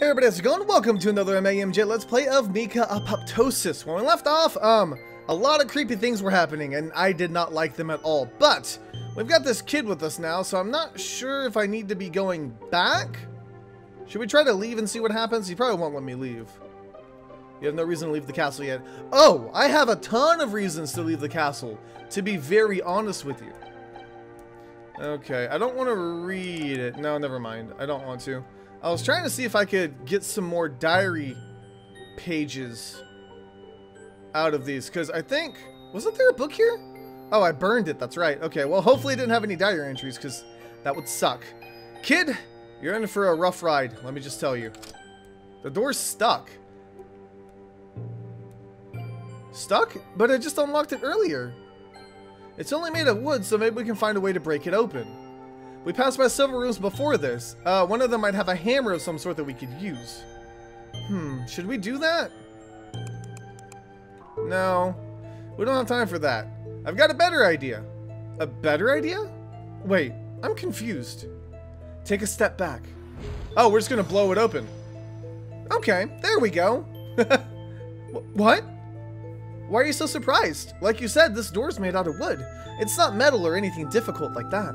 Hey everybody, how's it going? Welcome to another MAMJ Let's Play of Mika Apoptosis. When we left off, a lot of creepy things were happening, and I did not like them at all. But we've got this kid with us now, so I'm not sure if I need to be going back. Should we try to leave and see what happens? He probably won't let me leave. You have no reason to leave the castle yet. Oh, I have a ton of reasons to leave the castle, to be very honest with you. Okay, I don't want to read it. No, never mind. I don't want to. I was trying to see if I could get some more diary pages out of these, because I think, wasn't there a book here? Oh, I burned it, that's right. Okay, well, hopefully I didn't have any diary entries, because that would suck. Kid, you're in for a rough ride, let me just tell you. The door's stuck. Stuck? But I just unlocked it earlier. It's only made of wood, so maybe we can find a way to break it open. We passed by several rooms before this. One of them might have a hammer of some sort that we could use. Should we do that? No, we don't have time for that. I've got a better idea. A better idea? Wait, I'm confused. Take a step back. Oh, we're just gonna blow it open. Okay, there we go. What? Why are you so surprised? Like you said, this door's made out of wood. It's not metal or anything difficult like that.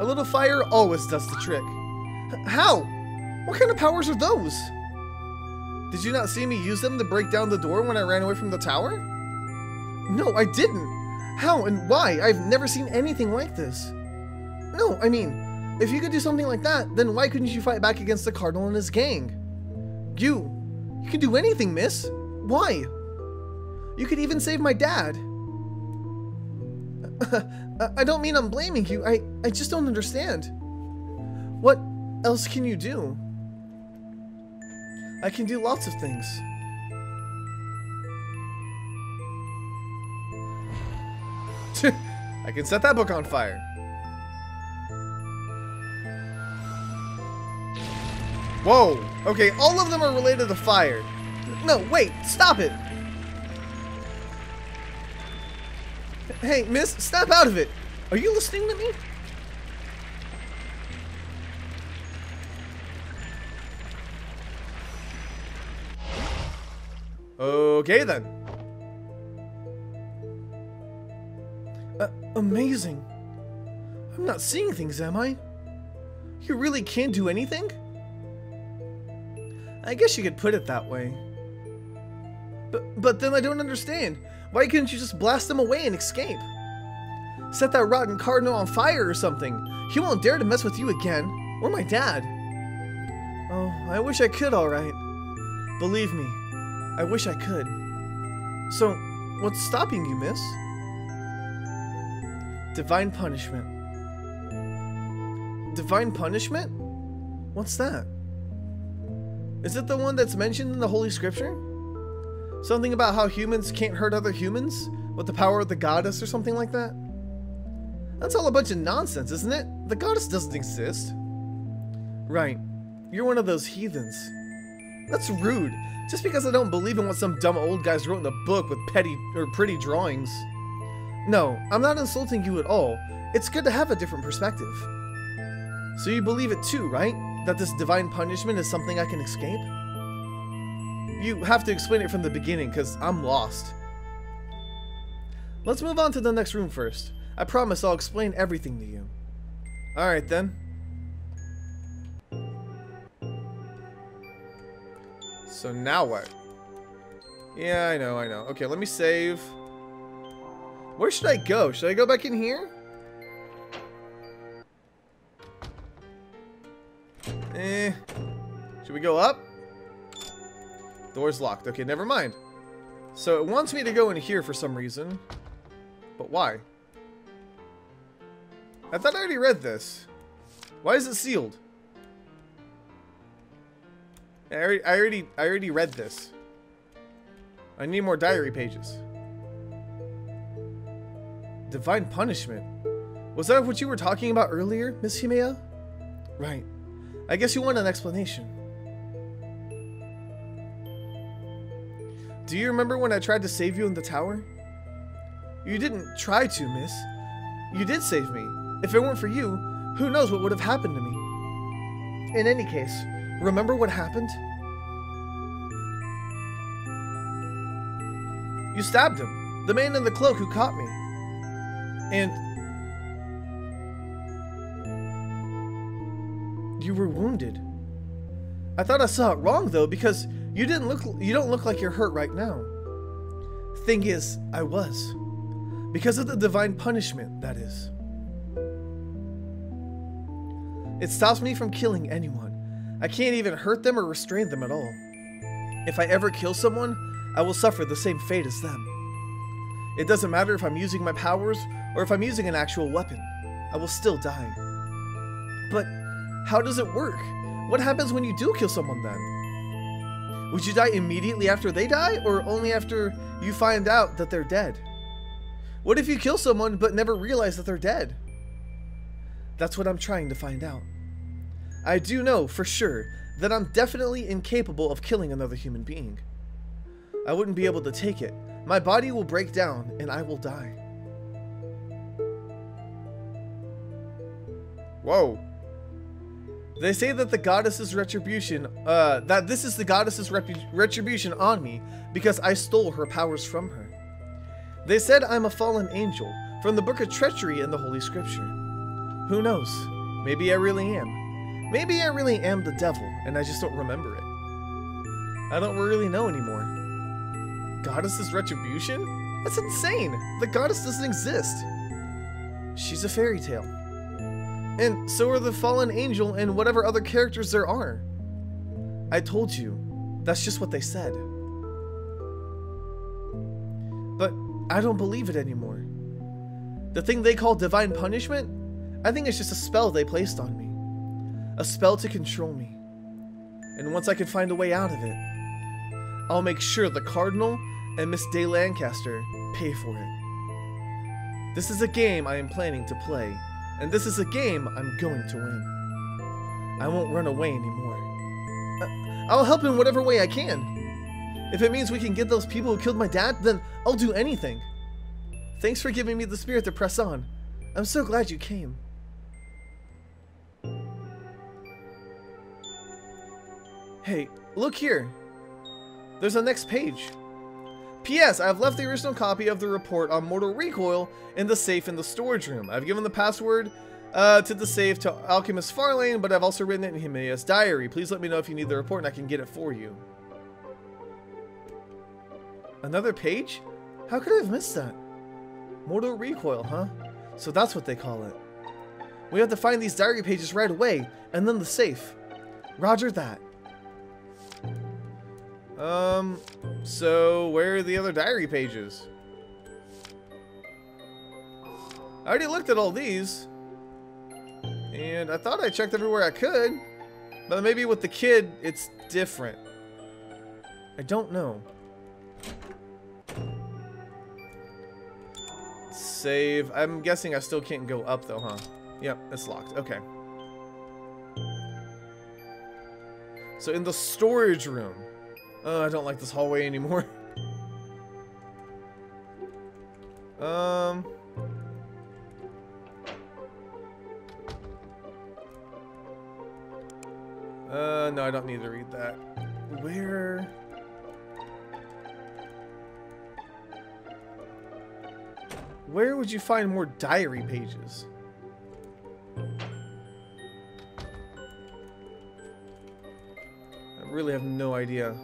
A little fire always does the trick. How? What kind of powers are those? Did you not see me use them to break down the door when I ran away from the tower? No, I didn't. How and why? I've never seen anything like this. No, I mean, if you could do something like that, then why couldn't you fight back against the Cardinal and his gang? You can do anything, miss. Why? You could even save my dad. I don't mean I'm blaming you. I just don't understand. What else can you do? I can do lots of things. I can set that book on fire. Whoa. Okay, all of them are related to fire. No, wait, stop it. Hey, miss, snap out of it. Are you listening to me? Okay, then. Amazing. I'm not seeing things, am I? You really can't do anything? I guess you could put it that way. But then I don't understand. Why couldn't you just blast them away and escape? Set that rotten cardinal on fire or something. He won't dare to mess with you again, or my dad. Oh, I wish I could, all right. Believe me, I wish I could. So, what's stopping you, miss? Divine punishment. Divine punishment? What's that? Is it the one that's mentioned in the Holy Scripture? Something about how humans can't hurt other humans with the power of the goddess or something like that? That's all a bunch of nonsense, isn't it? The goddess doesn't exist. Right. You're one of those heathens. That's rude. Just because I don't believe in what some dumb old guys wrote in a book with petty or pretty drawings. No, I'm not insulting you at all. It's good to have a different perspective. So you believe it too, right? That this divine punishment is something I can escape? You have to explain it from the beginning, because I'm lost. Let's move on to the next room first. I promise I'll explain everything to you. Alright then. So now what? Yeah, I know. Okay, let me save. Where should I go? Should I go back in here? Should we go up? Door's locked. Okay, never mind. So it wants me to go in here for some reason. But why? I thought I already read this. Why is it sealed? I already read this. I need more diary pages. Divine punishment. Was that what you were talking about earlier, Miss Himea? Right. I guess you want an explanation. Do you remember when I tried to save you in the tower? You didn't try to, miss. You did save me. If it weren't for you, who knows what would have happened to me. In any case, Remember what happened? You stabbed him. The man in the cloak who caught me. And you were wounded. I thought I saw it wrong though, because you don't look like you're hurt right now. Thing is, I was. Because of the divine punishment, that is. It stops me from killing anyone. I can't even hurt them or restrain them at all. If I ever kill someone, I will suffer the same fate as them. It doesn't matter if I'm using my powers or if I'm using an actual weapon. I will still die. But how does it work? What happens when you do kill someone then? Would you die immediately after they die, or only after you find out that they're dead? What if you kill someone but never realize that they're dead? That's what I'm trying to find out. I do know for sure that I'm definitely incapable of killing another human being. I wouldn't be able to take it. My body will break down and I will die. Whoa. They say that the goddess's retribution, this is the goddess's retribution on me because I stole her powers from her. They said I'm a fallen angel from the Book of Treachery in the Holy Scripture. Who knows? Maybe I really am. Maybe I really am the devil and I just don't remember it. I don't really know anymore. Goddess's retribution? That's insane! The goddess doesn't exist. She's a fairy tale. And so are the fallen angel and whatever other characters there are. I told you, that's just what they said. But I don't believe it anymore. The thing they call divine punishment? I think it's just a spell they placed on me. A spell to control me. And once I can find a way out of it, I'll make sure the Cardinal and Miss Day Lancaster pay for it. This is a game I am planning to play. And this is a game I'm going to win. I won't run away anymore. I'll help in whatever way I can. If it means we can get those people who killed my dad, then I'll do anything. Thanks for giving me the spirit to press on. I'm so glad you came. Hey, look here. There's a next page. P.S. I have left the original copy of the report on Mortal Recoil in the safe in the storage room. I've given the password to the safe to Alchemist Farlane, but I've also written it in Himea's diary. Please let me know if you need the report and I can get it for you. Another page? How could I have missed that? Mortal Recoil, huh? So that's what they call it. We have to find these diary pages right away, and then the safe. Roger that. So where are the other diary pages? I already looked at all these. And I thought I checked everywhere I could. But maybe with the kid, it's different. I don't know. Save. I'm guessing I still can't go up though, huh? Yep, it's locked. Okay. So in the storage room. Oh, I don't like this hallway anymore. No, I don't need to read that. Where? Where would you find more diary pages? I really have no idea.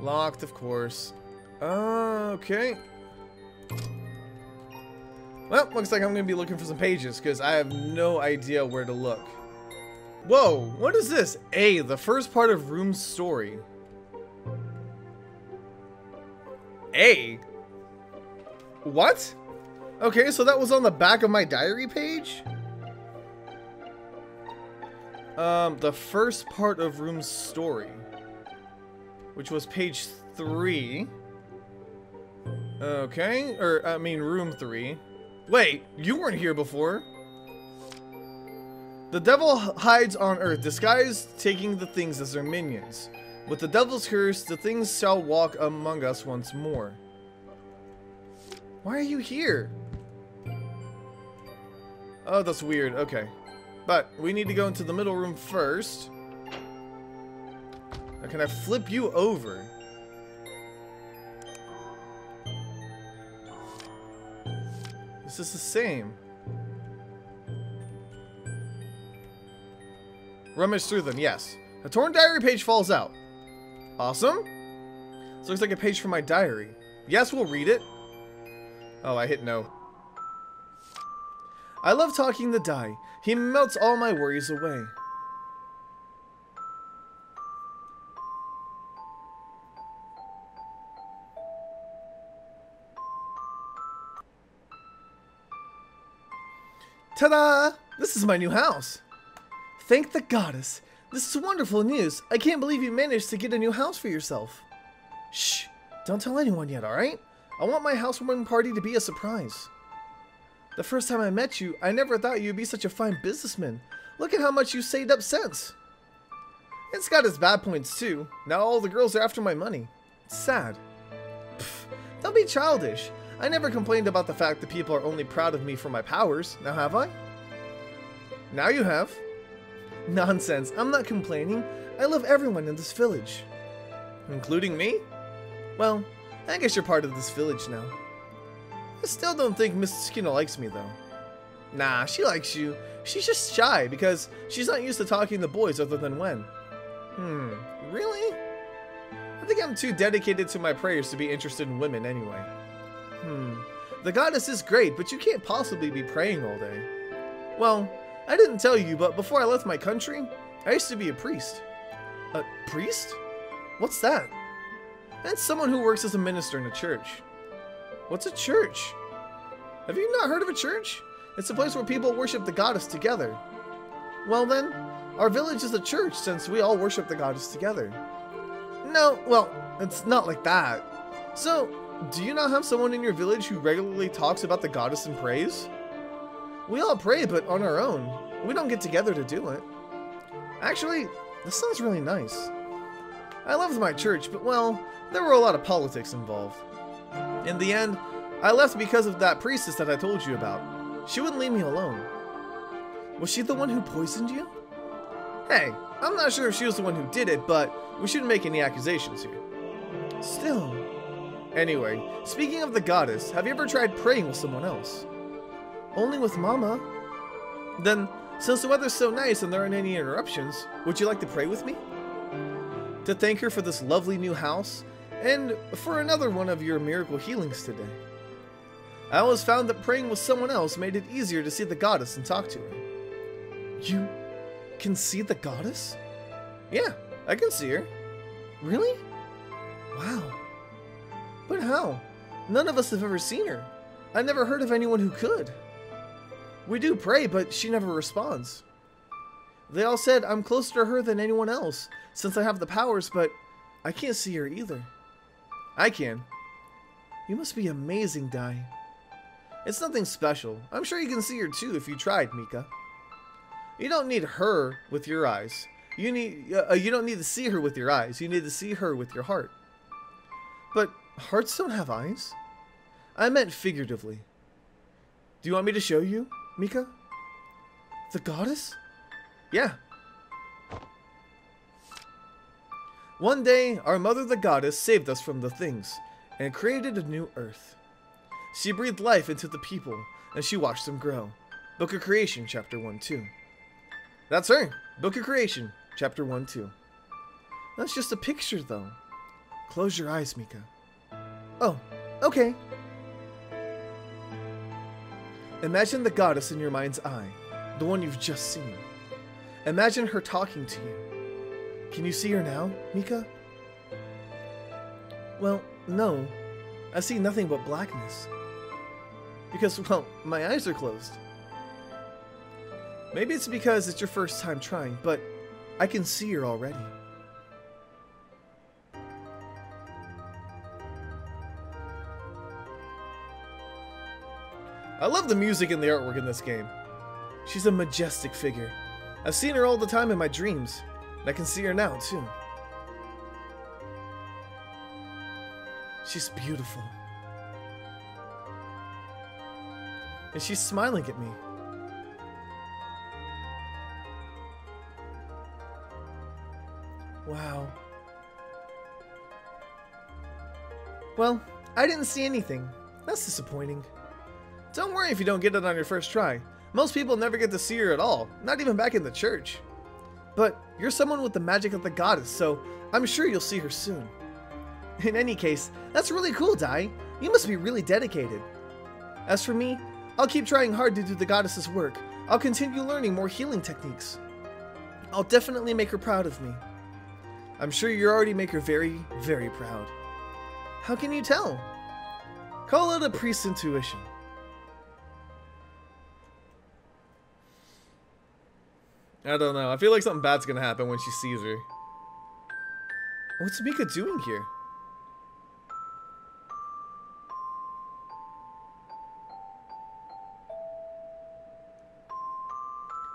Locked, of course. Okay. Well, looks like I'm gonna be looking for some pages because I have no idea where to look. Whoa, what is this? A, the first part of Room's story. A? What? Okay, so that was on the back of my diary page? The first part of Room's story, which was page 3. Okay, or I mean room 3. Wait, you weren't here before. The devil hides on earth, disguised, taking the things as their minions. With the devil's curse, the things shall walk among us once more. Why are you here? Oh, that's weird. Okay. But we need to go into the middle room first. Now, can I flip you over? This is the same. Rummage through them, yes. A torn diary page falls out. Awesome. This looks like a page from my diary. Yes, we'll read it. Oh, I hit no. I love talking to Dai. He melts all my worries away. Ta-da! This is my new house. Thank the goddess. This is wonderful news. I can't believe you managed to get a new house for yourself. Shh, don't tell anyone yet, alright? I want my housewarming party to be a surprise. The first time I met you, I never thought you'd be such a fine businessman. Look at how much you saved up since. It's got its bad points too. Now all the girls are after my money. It's sad. Pfft, don't be childish. I never complained about the fact that people are only proud of me for my powers, now have I? Now you have. Nonsense, I'm not complaining. I love everyone in this village. Including me? Well, I guess you're part of this village now. I still don't think Mrs. Skina likes me though. Nah, she likes you. She's just shy because she's not used to talking to boys other than when. Really? I think I'm too dedicated to my prayers to be interested in women anyway. The goddess is great, but you can't possibly be praying all day. Well, I didn't tell you, but before I left my country, I used to be a priest. A priest? What's that? That's someone who works as a minister in a church. What's a church? Have you not heard of a church? It's a place where people worship the goddess together. Well then, our village is a church since we all worship the goddess together. No, well, it's not like that. So, do you not have someone in your village who regularly talks about the goddess and prays? We all pray, but on our own. We don't get together to do it. Actually, this sounds really nice. I loved my church, but well, there were a lot of politics involved. In the end, I left because of that priestess that I told you about. She wouldn't leave me alone. Was she the one who poisoned you? Hey, I'm not sure if she was the one who did it, but we shouldn't make any accusations here. Still... Anyway, speaking of the goddess, have you ever tried praying with someone else? Only with Mama. Then, since the weather's so nice and there aren't any interruptions, would you like to pray with me? To thank her for this lovely new house, and for another one of your miracle healings today. I always found that praying with someone else made it easier to see the goddess and talk to her. You can see the goddess? Yeah, I can see her. Really? Wow. But how? None of us have ever seen her. I never heard of anyone who could. We do pray, but she never responds. They all said I'm closer to her than anyone else, since I have the powers, but I can't see her either. I can. You must be amazing, Dai. It's nothing special. I'm sure you can see her too if you tried, Mika. You don't need her with your eyes. You don't need to see her with your eyes. You need to see her with your heart. But... hearts don't have eyes? I meant figuratively. Do you want me to show you, Mika? The goddess? Yeah. One day, our mother the goddess saved us from the things and created a new earth. She breathed life into the people and she watched them grow. Book of Creation, chapter 1-2. That's her! Book of Creation, chapter 1-2. That's just a picture though. Close your eyes, Mika. Oh, okay. Imagine the goddess in your mind's eye, the one you've just seen. Imagine her talking to you. Can you see her now, Mika? Well, no. I see nothing but blackness. Because, well, my eyes are closed. Maybe it's because it's your first time trying, but I can see her already. I love the music and the artwork in this game. She's a majestic figure. I've seen her all the time in my dreams, and I can see her now, too. She's beautiful. And she's smiling at me. Wow. Well, I didn't see anything. That's disappointing. Don't worry if you don't get it on your first try. Most people never get to see her at all, not even back in the church. But you're someone with the magic of the goddess, so I'm sure you'll see her soon. In any case, that's really cool, Dai. You must be really dedicated. As for me, I'll keep trying hard to do the goddess's work. I'll continue learning more healing techniques. I'll definitely make her proud of me. I'm sure you already make her very, very proud. How can you tell? Call it a priest's intuition. I don't know. I feel like something bad's gonna happen when she sees her. What's Mika doing here?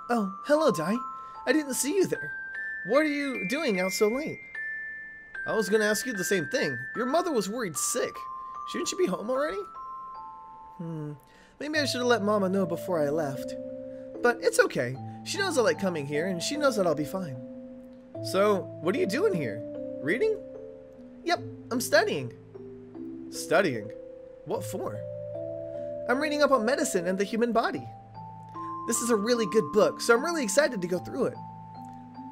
Oh, hello, Dai. I didn't see you there. What are you doing out so late? I was gonna ask you the same thing. Your mother was worried sick. Shouldn't she be home already? Maybe I should have let Mama know before I left. But it's okay. She knows I like coming here, and she knows that I'll be fine. So, what are you doing here? Reading? Yep, I'm studying. Studying? What for? I'm reading up on medicine and the human body. This is a really good book, so I'm really excited to go through it.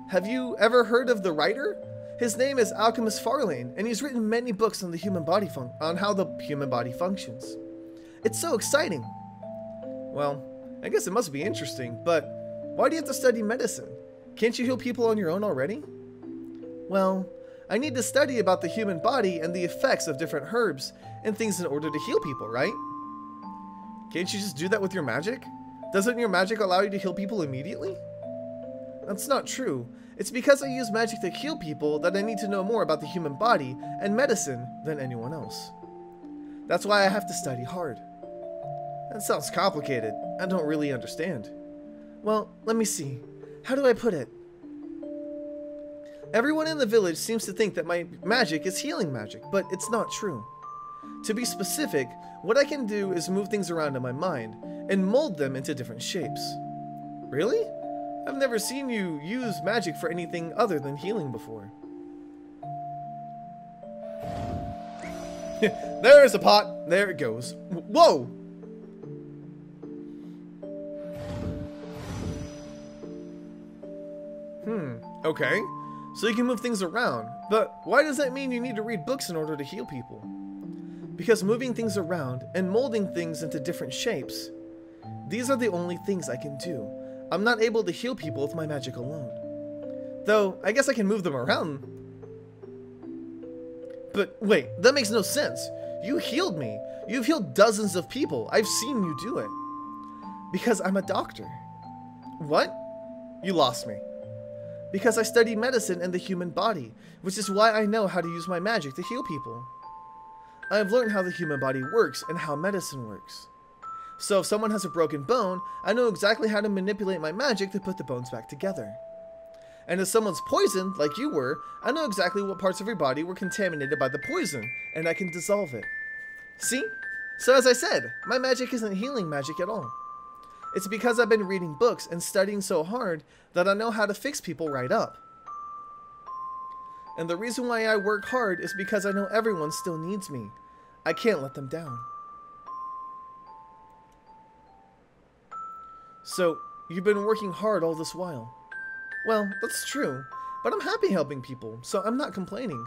Have you ever heard of the writer? His name is Alchemist Farlane, and he's written many books on the human body on how the human body functions. It's so exciting. Well, I guess it must be interesting, but why do you have to study medicine? Can't you heal people on your own already? Well, I need to study about the human body and the effects of different herbs and things in order to heal people, right? Can't you just do that with your magic? Doesn't your magic allow you to heal people immediately? That's not true. It's because I use magic to heal people that I need to know more about the human body and medicine than anyone else. That's why I have to study hard. That sounds complicated. I don't really understand. Well, let me see. How do I put it? Everyone in the village seems to think that my magic is healing magic, but it's not true. To be specific, what I can do is move things around in my mind and mold them into different shapes. Really? I've never seen you use magic for anything other than healing before. There's a pot. There it goes. Whoa! Okay, so you can move things around, but why does that mean you need to read books in order to heal people? Because moving things around and molding things into different shapes, these are the only things I can do. I'm not able to heal people with my magic alone. Though, I guess I can move them around. But wait, that makes no sense. You healed me. You've healed dozens of people. I've seen you do it. Because I'm a doctor. What? You lost me. Because I study medicine and the human body, which is why I know how to use my magic to heal people. I have learned how the human body works and how medicine works. So if someone has a broken bone, I know exactly how to manipulate my magic to put the bones back together. And if someone's poisoned, like you were, I know exactly what parts of your body were contaminated by the poison, and I can dissolve it. See? So as I said, my magic isn't healing magic at all. It's because I've been reading books and studying so hard that I know how to fix people right up. And the reason why I work hard is because I know everyone still needs me. I can't let them down. So, you've been working hard all this while. Well, that's true, but I'm happy helping people, so I'm not complaining.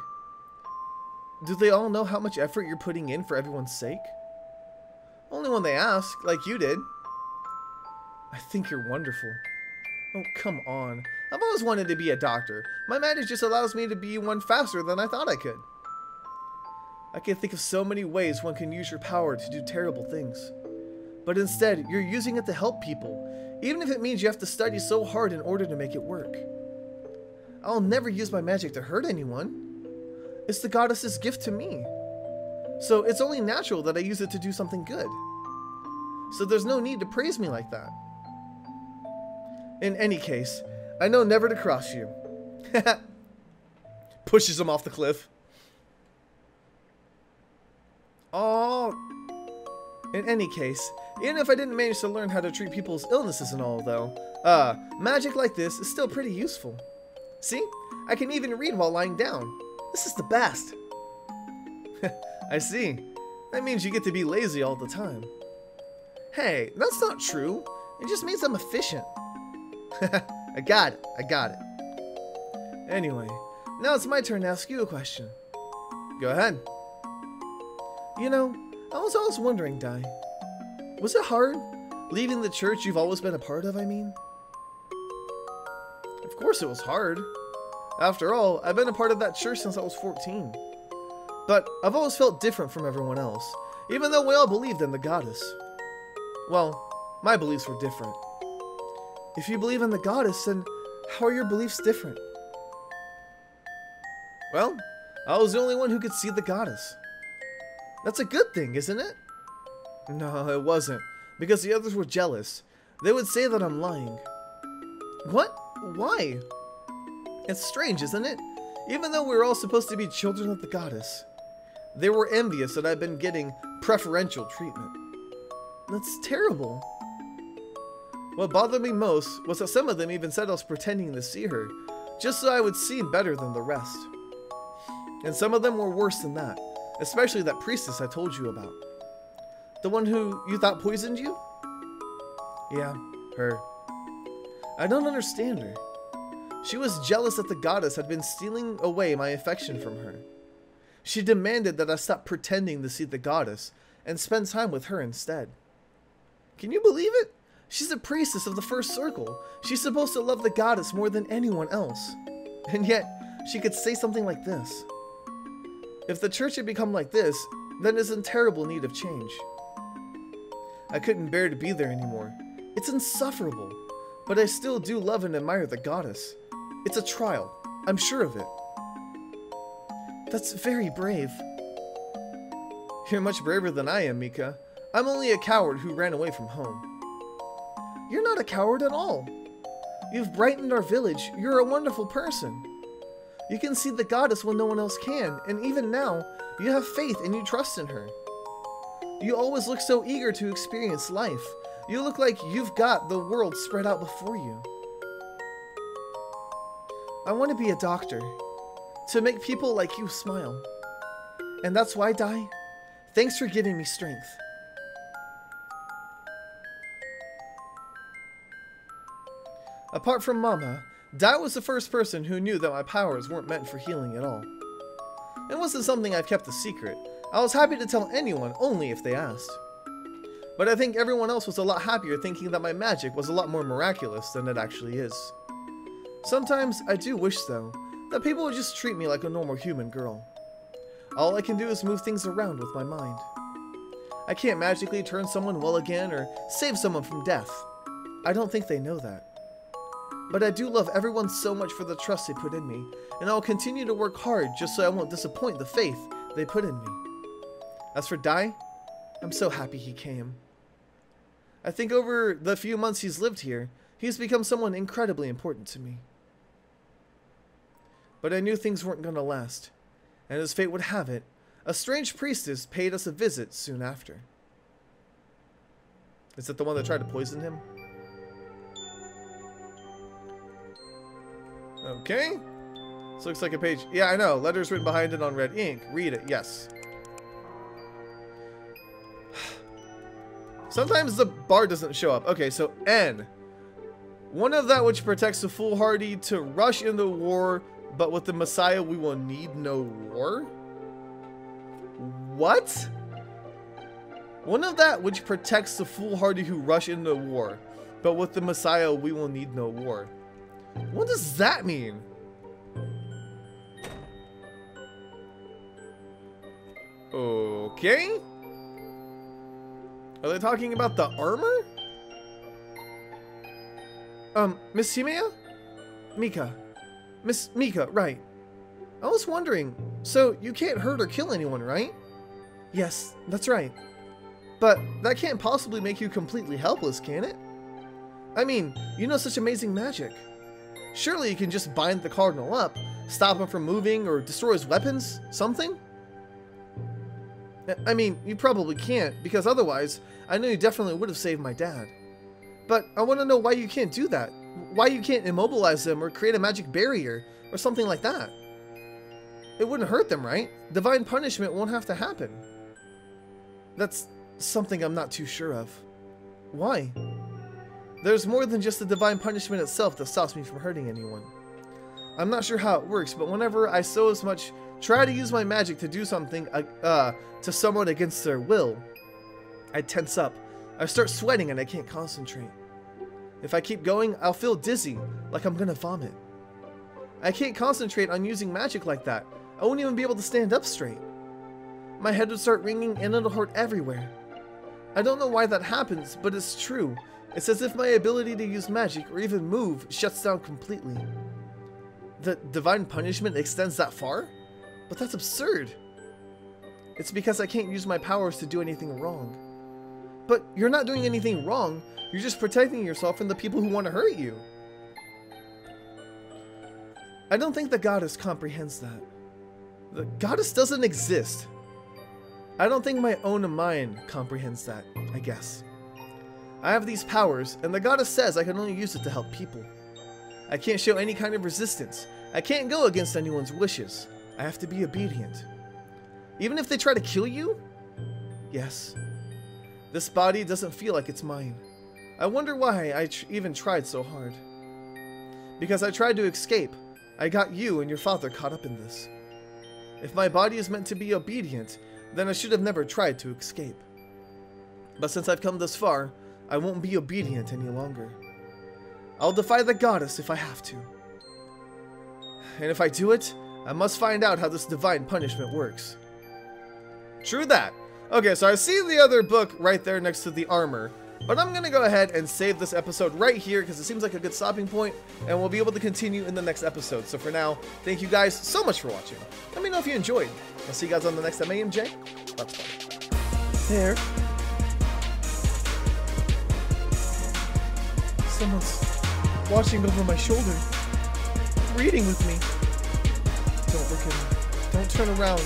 Do they all know how much effort you're putting in for everyone's sake? Only when they ask, like you did. I think you're wonderful. Oh, come on. I've always wanted to be a doctor. My magic just allows me to be one faster than I thought I could. I can think of so many ways one can use your power to do terrible things. But instead, you're using it to help people, even if it means you have to study so hard in order to make it work. I'll never use my magic to hurt anyone. It's the goddess's gift to me. So it's only natural that I use it to do something good. So there's no need to praise me like that. In any case, I know never to cross you. Pushes him off the cliff. In any case, even if I didn't manage to learn how to treat people's illnesses and all, though, magic like this is still pretty useful. See? I can even read while lying down. This is the best. I see. That means you get to be lazy all the time. Hey, that's not true. It just means I'm efficient. I got it. I got it. Anyway, now it's my turn to ask you a question. Go ahead. You know, I was always wondering, Dai. Was it hard? Leaving the church you've always been a part of, I mean? Of course it was hard. After all, I've been a part of that church since I was 14. But I've always felt different from everyone else, even though we all believed in the goddess. Well, my beliefs were different. If you believe in the goddess, then how are your beliefs different? Well, I was the only one who could see the goddess. That's a good thing, isn't it? No, it wasn't, because the others were jealous. They would say that I'm lying. What? Why? It's strange, isn't it? Even though we were all supposed to be children of the goddess, they were envious that I'd been getting preferential treatment. That's terrible. What bothered me most was that some of them even said I was pretending to see her, just so I would seem better than the rest. And some of them were worse than that, especially that priestess I told you about. The one who you thought poisoned you? Yeah, her. I don't understand her. She was jealous that the goddess had been stealing away my affection from her. She demanded that I stop pretending to see the goddess and spend time with her instead. Can you believe it? She's a priestess of the first circle. She's supposed to love the goddess more than anyone else. And yet, she could say something like this. If the church had become like this, then it's in terrible need of change. I couldn't bear to be there anymore. It's insufferable. But I still do love and admire the goddess. It's a trial. I'm sure of it. That's very brave. You're much braver than I am, Mika. I'm only a coward who ran away from home. You're not a coward at all. You've brightened our village. You're a wonderful person. You can see the goddess when no one else can, and even now, you have faith and you trust in her. You always look so eager to experience life. You look like you've got the world spread out before you. I want to be a doctor, to make people like you smile. And that's why, Dai, thanks for giving me strength. Apart from Mama, Dai was the first person who knew that my powers weren't meant for healing at all. It wasn't something I've kept a secret. I was happy to tell anyone only if they asked. But I think everyone else was a lot happier thinking that my magic was a lot more miraculous than it actually is. Sometimes I do wish, though, that people would just treat me like a normal human girl. All I can do is move things around with my mind. I can't magically turn someone well again or save someone from death. I don't think they know that. But I do love everyone so much for the trust they put in me, and I'll continue to work hard just so I won't disappoint the faith they put in me. As for Dai, I'm so happy he came. I think over the few months he's lived here, he's become someone incredibly important to me. But I knew things weren't going to last, and as fate would have it, a strange priestess paid us a visit soon after. Is that the one that tried to poison him? Okay. This looks like a page. Yeah, I know. Letters written behind it on red ink. Read it. Yes. Sometimes the bar doesn't show up. Okay, so N. One of that which protects the foolhardy to rush into war, but with the Messiah we will need no war? What? One of that which protects the foolhardy who rush into war, but with the Messiah we will need no war. What does that mean? Okay. Are they talking about the armor? Miss Himeya? Mika. Miss Mika, right. I was wondering, so you can't hurt or kill anyone, right? Yes, that's right. But that can't possibly make you completely helpless, can it? I mean, you know such amazing magic. Surely you can just bind the cardinal up, stop him from moving, or destroy his weapons, something? I mean, you probably can't, because otherwise, I know you definitely would have saved my dad. But I want to know why you can't do that. Why you can't immobilize them or create a magic barrier or something like that. It wouldn't hurt them, right? Divine punishment won't have to happen. That's something I'm not too sure of. Why? There's more than just the divine punishment itself that stops me from hurting anyone. I'm not sure how it works, but whenever I so as much try to use my magic to do something to someone against their will, I tense up. I start sweating and I can't concentrate. If I keep going, I'll feel dizzy, like I'm gonna vomit. I can't concentrate on using magic like that. I won't even be able to stand up straight. My head would start ringing and it'll hurt everywhere. I don't know why that happens, but it's true. It's as if my ability to use magic or even move shuts down completely. The divine punishment extends that far? But that's absurd. It's because I can't use my powers to do anything wrong. But you're not doing anything wrong. You're just protecting yourself from the people who want to hurt you. I don't think the goddess comprehends that. The goddess doesn't exist. I don't think my own mind comprehends that, I guess. I have these powers, and the goddess says I can only use it to help people. I can't show any kind of resistance. I can't go against anyone's wishes. I have to be obedient. Even if they try to kill you? Yes. This body doesn't feel like it's mine. I wonder why I even tried so hard. Because I tried to escape. I got you and your father caught up in this. If my body is meant to be obedient, then I should have never tried to escape. But since I've come this far, I won't be obedient any longer. I'll defy the goddess if I have to. And if I do it, I must find out how this divine punishment works. True that. Okay, so I see the other book right there next to the armor. But I'm going to go ahead and save this episode right here because it seems like a good stopping point, and we'll be able to continue in the next episode. So for now, thank you guys so much for watching. Let me know if you enjoyed. I'll see you guys on the next MAMJ. Let's go. There. Someone's watching over my shoulder, reading with me. Don't look at me. Don't turn around.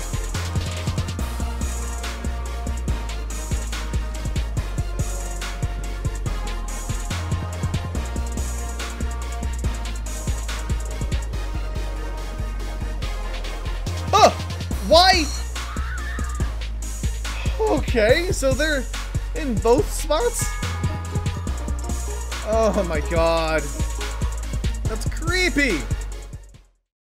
Oh! Why? Okay, so they're in both spots? Oh my god. That's creepy.